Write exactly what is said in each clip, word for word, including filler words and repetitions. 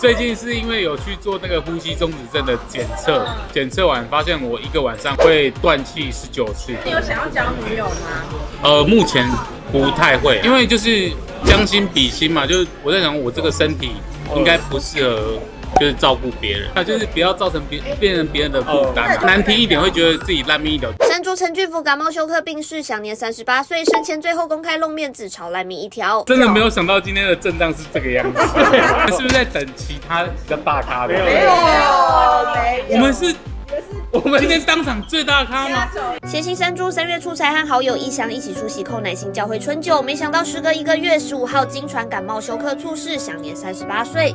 最近是因为有去做那个呼吸中止症的检测，检测完发现我一个晚上会断气十九次。你有想要交女友吗？呃，目前不太会，因为就是将心比心嘛，就是我在想我这个身体应该不适合。 就是照顾别人，那就是不要造成别变成别人的负担。难听一点，会觉得自己烂命一条。山竹陈俊福感冒休克病逝，享年三十八岁。生前最后公开露面，自嘲烂命一条。真的没有想到今天的阵仗是这个样子，是不是在等其他比较大咖的？没有，我们是。 我们今天当场最大咖吗？谐星山猪三月初才和好友一翔一起出席寇乃馨教会春酒，没想到时隔一个月，十五号经传感冒休克猝逝，享年三十八岁。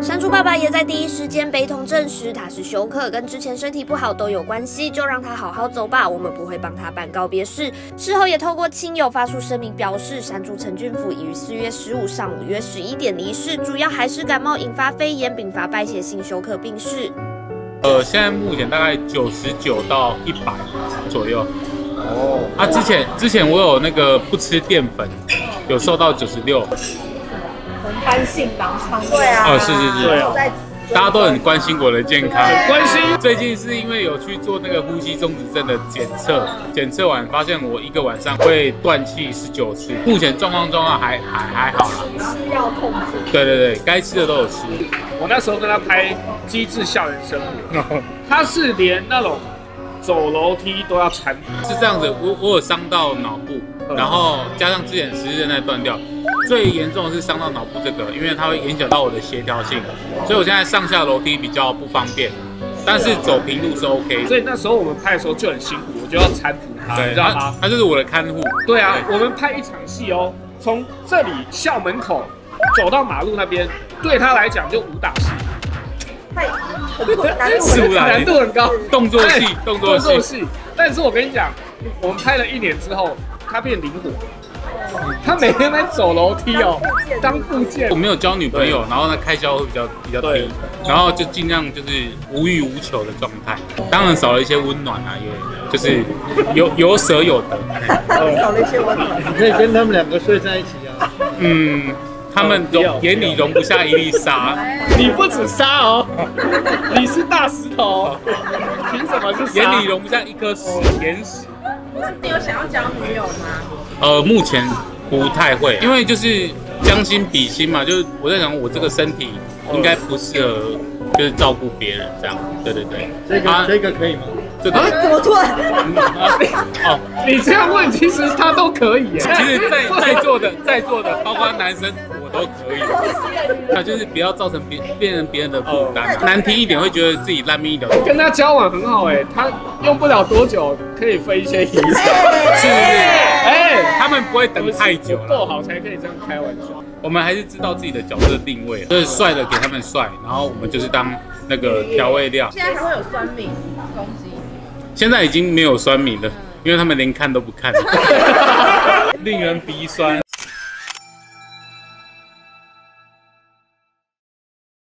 山猪爸爸也在第一时间悲痛证实，他是休克，跟之前身体不好都有关系，就让他好好走吧，我们不会帮他办告别式。事后也透过亲友发出声明，表示山猪陈俊甫已于四月十五上午约十一点离世，主要还是感冒引发肺炎，并发败血性休克病逝。呃，现在目前大概九十九到一百左右。哦，啊，之前之前我有那个不吃淀粉，有瘦到九十六。 干性狼疮，对啊，哦，是是是，对啊，大家都很关心我的健康，关心。最近是因为有去做那个呼吸中止症的检测，检测完发现我一个晚上会断气十九次，目前状况状况还还还好啦，吃药控制，对对对，该吃的都有吃。我那时候跟他拍《机智校园生活》，他是连那种走楼梯都要缠你，是这样子，我我有伤到脑部。 然后加上之前十字韧带断掉，最严重的是伤到脑部这个，因为它会影响到我的协调性，所以我现在上下楼梯比较不方便，但是走平路是 OK。所以那时候我们拍的时候就很辛苦，我就要搀扶他，你知道吗？他就是我的看护。对啊，我们拍一场戏哦，从这里校门口走到马路那边，对他来讲就武打戏，太难度很高，动作戏，动作戏。但是我跟你讲，我们拍了一年之后。 他变灵活，他每天在走楼梯哦，当附件。我没有交女朋友，然后呢开销会比较比较低，然后就尽量就是无欲无求的状态。当然少了一些温暖啊，也就是有有舍有得。少了一些温暖。你可以跟他们两个睡在一起啊。嗯，他们容眼里容不下一粒沙。你不止沙哦，你是大石头，凭什么是沙？眼里容不下一颗石岩石。 那你有想要交女友吗？呃，目前不太会，因为就是将心比心嘛，就是我在想我这个身体应该不适合，就是照顾别人这样。对对对，这个、啊、这个可以吗？这个、啊、怎么突然？哦，你这样问，其实他都可以耶。其实在在座的在座的，包括男生我都可以。那、啊、就是不要造成别变成别人的负担，难听一点会觉得自己烂命一条。跟他交往很好哎、欸，他。 用不了多久可以分一些遗产，是不是？哎，他们不会等太久了，够好才可以这样开玩笑。我们还是知道自己的角色定位，就是帅的给他们帅，然后我们就是当那个调味料。现在还会有酸民攻击？现在已经没有酸民了，因为他们连看都不看，令人鼻酸。